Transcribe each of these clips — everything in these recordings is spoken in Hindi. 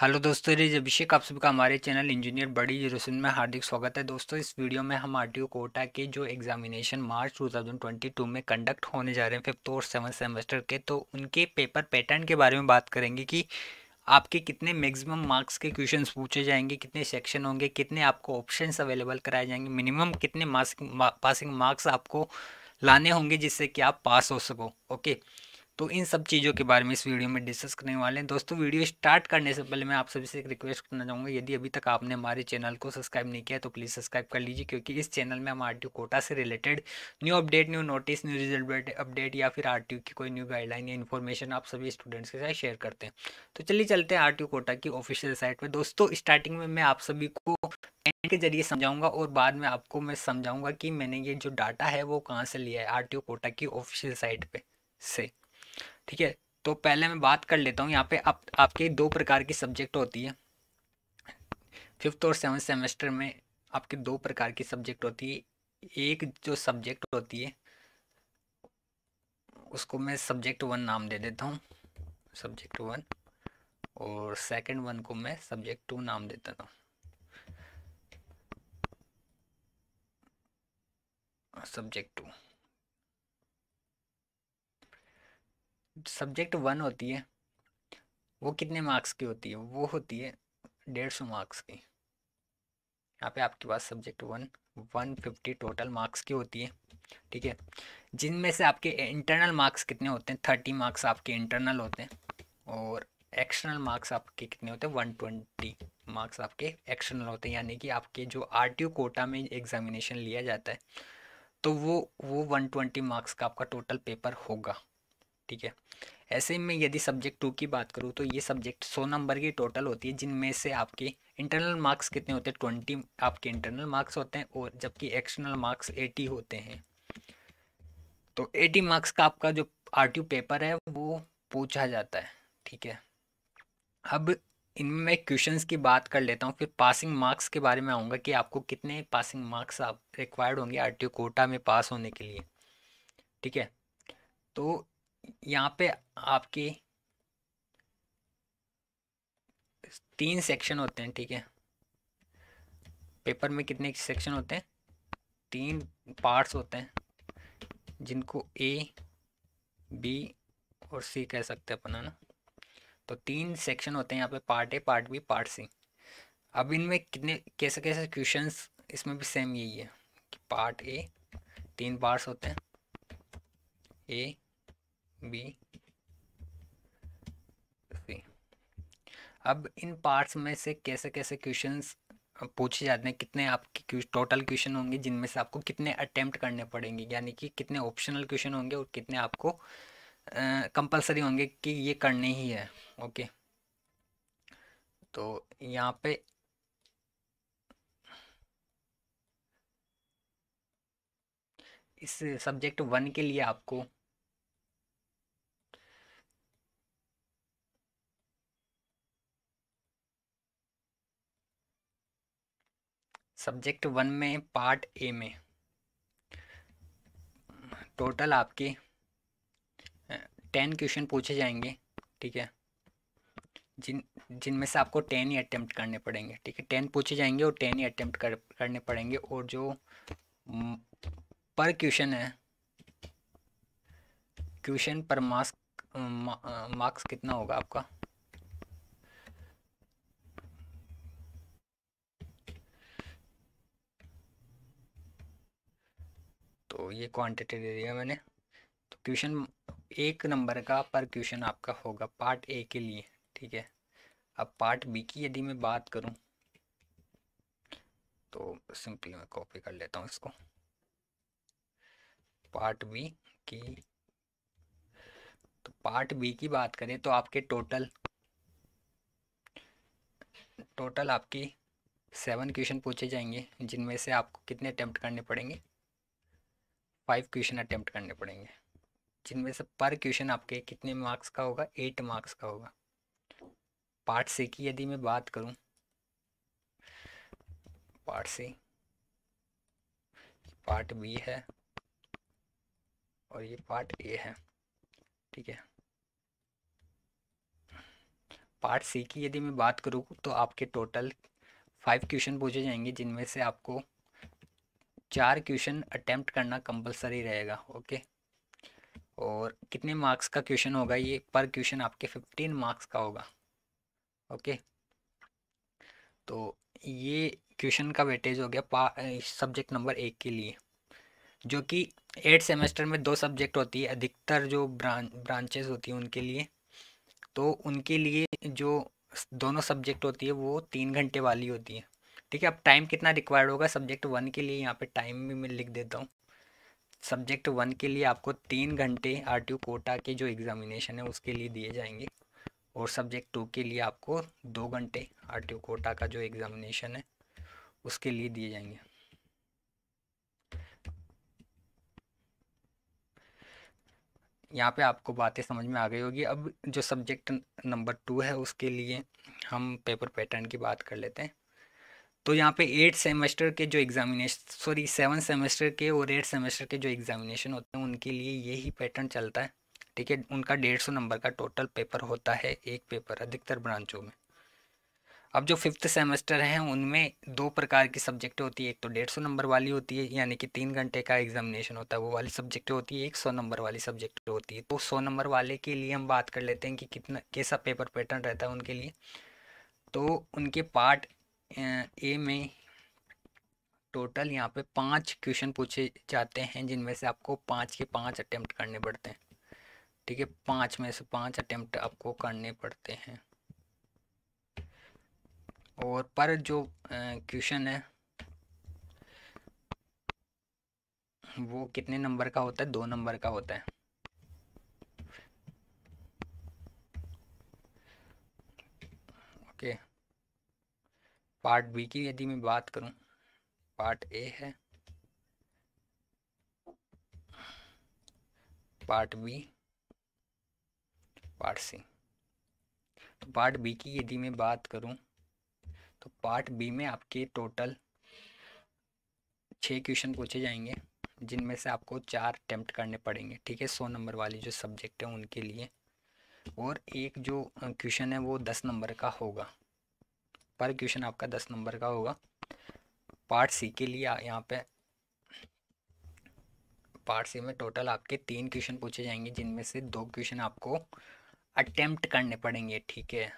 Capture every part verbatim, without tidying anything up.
हेलो दोस्तों, ये अभिषेक, आप सबका हमारे channel engineer buddy zero seven में हार्दिक स्वागत है। दोस्तों, इस वीडियो में हम आर टी ओ कोटा के जो एग्जामिनेशन मार्च दो हज़ार बाईस में कंडक्ट होने जा रहे हैं फिफ्थ और सेवन्थ सेमेस्टर के, तो उनके पेपर पैटर्न के बारे में बात करेंगे कि आपके कितने मैक्सिमम मार्क्स के क्वेश्चंस पूछे जाएंगे, कितने सेक्शन होंगे, कितने आपको ऑप्शंस अवेलेबल कराए जाएंगे, मिनिमम कितने पासिंग मार्क्स आपको लाने होंगे जिससे कि आप पास हो सको। ओके, तो इन सब चीज़ों के बारे में इस वीडियो में डिस्कस करने वाले हैं। दोस्तों, वीडियो स्टार्ट करने से पहले मैं आप सभी से एक रिक्वेस्ट करना चाहूँगा, यदि अभी तक आपने हमारे चैनल को सब्सक्राइब नहीं किया है तो प्लीज़ सब्सक्राइब कर लीजिए, क्योंकि इस चैनल में हम आर टी ओ कोटा से related new update, new notice, new result update या फिर आर टी ओ की कोई न्यू गाइडलाइन या इन्फॉर्मेशन आप सभी स्टूडेंट्स के साथ शेयर करते हैं। तो चलिए चलते हैं आर टी ओ कोटा की ऑफिशियल साइट पर। दोस्तों, स्टार्टिंग में मैं आप सभी को पेन के जरिए समझाऊंगा और बाद में आपको मैं समझाऊँगा कि मैंने ये जो डाटा है वो कहाँ से लिया है, आर टी ओ कोटा की ऑफिशियल साइट पर से। ठीक है, तो पहले मैं बात कर लेता हूँ। यहाँ पे आप आपके दो प्रकार की सब्जेक्ट होती है फिफ्थ और सेवन्थ सेमेस्टर में। आपके दो प्रकार की सब्जेक्ट होती है, एक जो सब्जेक्ट होती है उसको मैं सब्जेक्ट वन नाम दे देता हूँ, सब्जेक्ट वन, और सेकंड वन को मैं सब्जेक्ट टू नाम देता हूँ, सब्जेक्ट टू। सब्जेक्ट वन होती है वो कितने मार्क्स की होती है, वो होती है डेढ़ सौ मार्क्स की। यहाँ पे आपके पास subject one one fifty total marks की होती है। ठीक है, जिनमें से आपके इंटरनल मार्क्स कितने होते हैं, थर्टी मार्क्स आपके इंटरनल होते हैं, और एक्सटर्नल मार्क्स आपके कितने होते हैं, वन ट्वेंटी मार्क्स आपके एक्सटर्नल होते हैं। यानी कि आपके जो आर टी ओ कोटा में एग्जामिनेशन लिया जाता है तो वो वो वन ट्वेंटी मार्क्स का आपका टोटल पेपर होगा। ठीक है, ऐसे में यदि सब्जेक्ट टू की बात करूँ तो ये सब्जेक्ट सौ नंबर की टोटल होती है, जिनमें से आपके इंटरनल मार्क्स कितने होते हैं, ट्वेंटी आपके इंटरनल मार्क्स होते हैं, और जबकि एक्सटर्नल मार्क्स अस्सी होते हैं। तो अस्सी मार्क्स का आपका जो आर टी ओ पेपर है वो पूछा जाता है। ठीक है, अब इनमें मैं क्वेश्चंस की बात कर लेता हूँ, फिर पासिंग मार्क्स के बारे में आऊँगा कि आपको कितने पासिंग मार्क्स आप रिक्वायर्ड होंगे आर टी ओ कोटा में पास होने के लिए। ठीक है, तो यहाँ पे आपके तीन सेक्शन होते हैं। ठीक है, पेपर में कितने सेक्शन होते हैं, तीन पार्ट्स होते हैं, जिनको ए, बी और सी कह सकते हैं अपना ना। तो तीन सेक्शन होते हैं यहाँ पे, part A, part B, part C. अब इनमें कितने कैसे कैसे क्वेश्चंस, इसमें भी सेम यही है कि पार्ट ए तीन पार्ट्स होते हैं, ए, बी, सी। अब इन पार्ट्स में से कैसे कैसे क्वेश्चंस पूछे जाते हैं, कितने आपके टोटल क्वेश्चन होंगे, जिनमें से आपको कितने अटेम्प्ट करने पड़ेंगे, यानी कि कितने ऑप्शनल क्वेश्चन होंगे और कितने आपको कंपलसरी होंगे कि ये करने ही है। ओके, तो यहाँ पे इस सब्जेक्ट वन के लिए आपको सब्जेक्ट वन में पार्ट ए में टोटल आपके टेन क्वेश्चन पूछे जाएंगे। ठीक है, जिन जिनमें से आपको टेन ही अटेम्प्ट करने पड़ेंगे। ठीक है, टेन पूछे जाएंगे और टेन ही अटेम्प्ट कर, करने पड़ेंगे, और जो पर क्वेश्चन है, क्वेश्चन पर मार्क्स मार्क्स कितना होगा आपका, तो ये क्वांटिटी दे दिया मैंने। तो क्वेश्चन एक नंबर का पर क्वेश्चन आपका होगा पार्ट ए के लिए। ठीक है, अब पार्ट बी की यदि मैं बात करूं तो सिंपली मैं कॉपी कर लेता हूं इसको, पार्ट बी की। तो पार्ट बी की बात करें तो आपके टोटल टोटल आपकी सेवन क्वेश्चन पूछे जाएंगे, जिनमें से आपको कितने अटेम्प्ट करने पड़ेंगे, फाइव क्वेश्चन अटेम्प्ट करने पड़ेंगे, जिनमें से पर क्वेश्चन आपके कितने मार्क्स का होगा, एट मार्क्स का होगा। पार्ट सी की यदि मैं बात करूं, पार्ट सी, पार्ट बी है और ये पार्ट ए है। ठीक है, पार्ट सी की यदि मैं बात करूँ तो आपके टोटल फाइव क्वेश्चन पूछे जाएंगे, जिनमें से आपको चार क्वेश्चन अटेम्प्ट करना कंपलसरी रहेगा। ओके, और कितने मार्क्स का क्वेश्चन होगा, ये पर क्वेश्चन आपके फिफ्टीन मार्क्स का होगा। ओके, तो ये क्वेश्चन का वेटेज हो गया सब्जेक्ट नंबर एक के लिए, जो कि एट सेमेस्टर में दो सब्जेक्ट होती है अधिकतर जो ब्रांच ब्रांचेस होती हैं उनके लिए। तो उनके लिए जो दोनों सब्जेक्ट होती है वो तीन घंटे वाली होती है। ठीक है, अब टाइम कितना रिक्वायर्ड होगा सब्जेक्ट वन के लिए, यहाँ पे टाइम भी मैं लिख देता हूँ। सब्जेक्ट वन के लिए आपको तीन घंटे आर टी यू कोटा के जो एग्जामिनेशन है उसके लिए दिए जाएंगे, और सब्जेक्ट टू के लिए आपको दो घंटे आर टी यू कोटा का जो एग्जामिनेशन है उसके लिए दिए जाएंगे। यहाँ पे आपको बातें समझ में आ गई होगी। अब जो सब्जेक्ट नंबर टू है उसके लिए हम पेपर पैटर्न की बात कर लेते हैं। तो यहाँ पे एट सेमेस्टर के जो एग्जामिनेशन सॉरी सेवन सेमेस्टर के और एट सेमेस्टर के जो एग्जामिनेशन होते हैं उनके लिए यही पैटर्न चलता है। ठीक है, उनका डेढ़ सौ नंबर का टोटल पेपर होता है, एक पेपर अधिकतर ब्रांचों में। अब जो फिफ्थ सेमेस्टर हैं उनमें दो प्रकार की सब्जेक्ट होती है, एक तो डेढ़ सौ नंबर वाली होती है यानी कि तीन घंटे का एग्जामिनेशन होता है वो वाली सब्जेक्ट होती है, एक सौ नंबर वाली सब्जेक्ट होती है। तो सौ नंबर वाले के लिए हम बात कर लेते हैं कि कितना कैसा पेपर पैटर्न रहता है उनके लिए। तो उनके पार्ट ए में टोटल यहाँ पे पाँच क्वेश्चन पूछे जाते हैं, जिनमें से आपको पाँच के पाँच अटैम्प्ट करने पड़ते हैं। ठीक है, पाँच में से पाँच अटैम्प्ट आपको करने पड़ते हैं, और पर जो क्वेश्चन है वो कितने नंबर का होता है, दो नंबर का होता है। ओके, पार्ट बी की यदि मैं बात करूं, पार्ट ए है, पार्ट बी, पार्ट सी। तो पार्ट बी की यदि मैं बात करूं तो पार्ट बी में आपके टोटल छः क्वेश्चन पूछे जाएंगे, जिनमें से आपको चार अटैम्प्ट करने पड़ेंगे। ठीक है, सौ नंबर वाली जो सब्जेक्ट है उनके लिए, और एक जो क्वेश्चन है वो दस नंबर का होगा, पर क्वेश्चन आपका दस नंबर का होगा। पार्ट सी के लिए यहाँ पे पार्ट सी में टोटल आपके तीन क्वेश्चन पूछे जाएंगे, जिनमें से दो क्वेश्चन आपको अटैम्प्ट करने पड़ेंगे। ठीक है,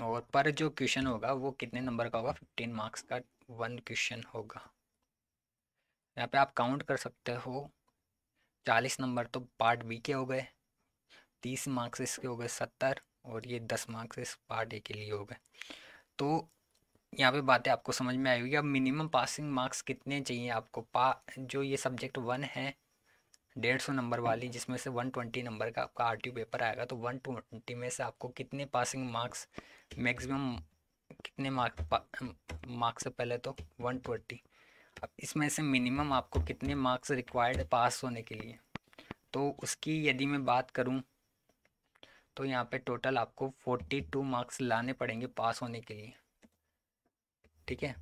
और पर जो क्वेश्चन होगा वो कितने नंबर का होगा, फिफ्टीन मार्क्स का वन क्वेश्चन होगा। यहाँ पे आप काउंट कर सकते हो, चालीस नंबर तो पार्ट बी के हो गए, तीस मार्क्स इसके हो गए सत्तर, और ये दस मार्क्स इस पार्ट ए के लिए हो गए। तो यहाँ पे बातें आपको समझ में आई होगी। अब मिनिमम पासिंग मार्क्स कितने चाहिए आपको, पा जो ये सब्जेक्ट वन है डेढ़ सौ नंबर वाली, जिसमें से वन ट्वेंटी नंबर का आपका आर टी यू पेपर आएगा, तो वन ट्वेंटी में से आपको कितने पासिंग मार्क्स मैक्सिमम कितने मार्क्स मार्क्स से पहले तो वन ट्वेंटी, अब इसमें से मिनिमम आपको कितने मार्क्स रिक्वायर्ड पास होने के लिए। तो उसकी यदि मैं बात करूं तो यहाँ पे टोटल आपको बयालीस मार्क्स लाने पड़ेंगे पास होने के लिए। ठीक है,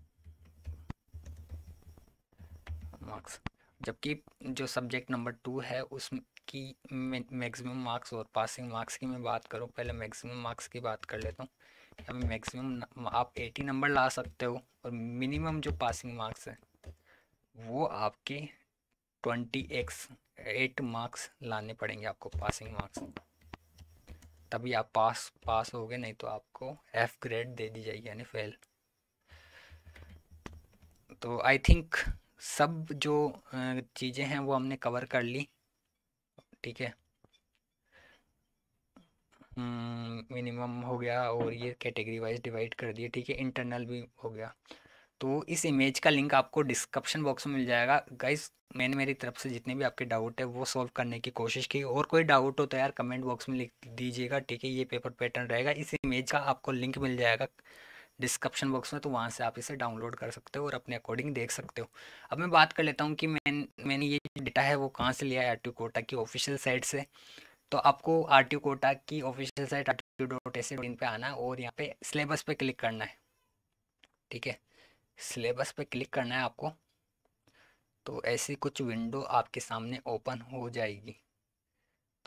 मार्क्स, जबकि जो सब्जेक्ट नंबर टू है उसकी मैक्सिमम मार्क्स और पासिंग मार्क्स की मैं बात करूं, पहले मैक्सिमम मार्क्स की बात कर लेता हूं। यहाँ मैक्सिमम आप अस्सी नंबर ला सकते हो, और मिनिमम जो पासिंग मार्क्स है वो आपके ट्वेंटी एक्स एट मार्क्स लाने पड़ेंगे आपको पासिंग मार्क्स, तभी आप पास पास होगे, नहीं तो आपको एफ ग्रेड दे दी जाएगी यानी फेल। तो आई थिंक सब जो चीज़ें हैं वो हमने कवर कर ली। ठीक है, मिनिमम हो गया, और ये कैटेगरी वाइज डिवाइड कर दिए। ठीक है, इंटरनल भी हो गया। तो इस इमेज का लिंक आपको डिस्क्रिप्शन बॉक्स में मिल जाएगा। गाइस, मैंने मेरी तरफ से जितने भी आपके डाउट है वो सॉल्व करने की कोशिश की, और कोई डाउट हो तो यार कमेंट बॉक्स में लिख दीजिएगा। ठीक है, ये पेपर पैटर्न रहेगा, इस इमेज का आपको लिंक मिल जाएगा डिस्क्रिप्शन बॉक्स में, तो वहाँ से आप इसे डाउनलोड कर सकते हो और अपने अकॉर्डिंग देख सकते हो। अब मैं बात कर लेता हूँ कि मैंने मैंने ये डेटा है वो कहाँ से लिया है, आर टी यू कोटा की ऑफिशियल साइट से। तो आपको आर टी यू कोटा की official site R T U dot A C dot in पर आना है, और यहाँ पे सिलेबस पे क्लिक करना है। ठीक है, सिलेबस पे क्लिक करना है आपको, तो ऐसी कुछ विंडो आपके सामने ओपन हो जाएगी।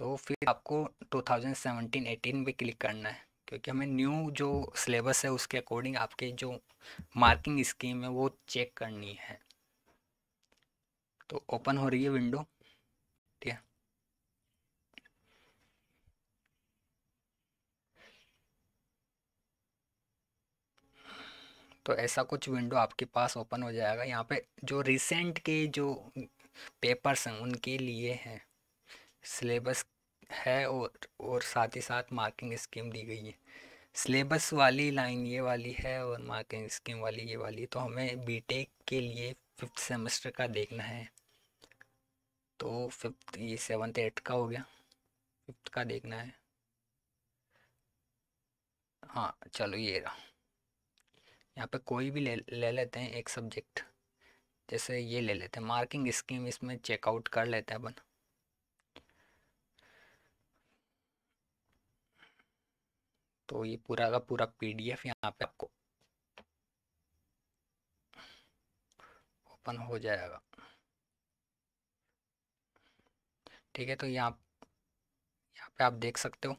तो फिर आपको टू थाउजेंड सेवनटीन एटीन में क्लिक करना है, क्योंकि हमें न्यू जो सिलेबस है उसके अकॉर्डिंग आपके जो मार्किंग स्कीम है वो चेक करनी है। तो ओपन हो रही है विंडो, ठीक है। तो ऐसा कुछ विंडो आपके पास ओपन हो जाएगा। यहाँ पे जो रिसेंट के जो पेपर्स हैं उनके लिए है, सिलेबस है और और साथ ही साथ मार्किंग स्कीम दी गई है। सिलेबस वाली लाइन ये वाली है और मार्किंग स्कीम वाली ये वाली। तो हमें बीटेक के लिए फिफ्थ सेमेस्टर का देखना है, तो फिफ्थ ये सेवन्थ एट का हो गया, फिफ्थ का देखना है। हाँ चलो ये रहा, यहाँ पे कोई भी ले ले लेते हैं एक सब्जेक्ट, जैसे ये ले लेते हैं मार्किंग स्कीम, इसमें चेकआउट कर लेते हैं अपन। तो ये पूरा का पूरा पीडीएफ यहाँ पे आपको ओपन हो जाएगा, ठीक है। तो यहाँ यहाँ पे आप देख सकते हो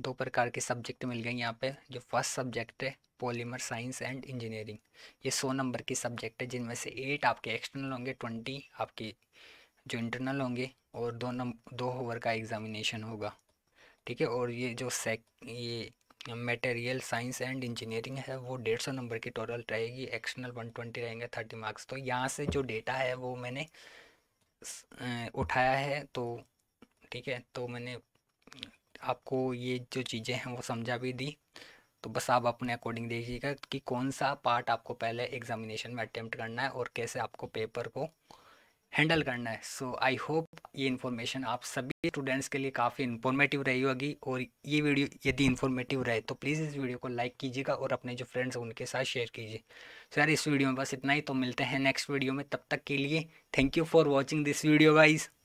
दो प्रकार के सब्जेक्ट मिल गए यहाँ पे। जो फर्स्ट सब्जेक्ट है पॉलीमर साइंस एंड इंजीनियरिंग, ये सौ नंबर की सब्जेक्ट है, जिनमें से एट आपके एक्सटर्नल होंगे, ट्वेंटी आपके जो इंटरनल होंगे, और दो नंबर दो ओवर का एग्जामिनेशन होगा, ठीक है। और ये जो सेक ये मटेरियल साइंस एंड इंजीनियरिंग है वो डेढ़ सौ नंबर की टोटल रहेगी, एक्सटर्नल वन ट्वेंटी रहेंगे, थर्टी मार्क्स। तो यहाँ से जो डेटा है वो मैंने उठाया है, तो ठीक है। तो मैंने आपको ये जो चीज़ें हैं वो समझा भी दी, तो बस आप अपने अकॉर्डिंग देखिएगा कि कौन सा पार्ट आपको पहले एग्जामिनेशन में अटेम्प्ट करना है और कैसे आपको पेपर को हैंडल करना है। सो आई होप ये इन्फॉर्मेशन आप सभी स्टूडेंट्स के लिए काफ़ी इन्फॉर्मेटिव रही होगी, और ये वीडियो यदि इन्फॉर्मेटिव रहे तो प्लीज़ इस वीडियो को लाइक कीजिएगा और अपने जो फ्रेंड्स हैं उनके साथ शेयर कीजिए। सो यार इस वीडियो में बस इतना ही, तो मिलते हैं नेक्स्ट वीडियो में। तब तक के लिए thank you for watching this video guys.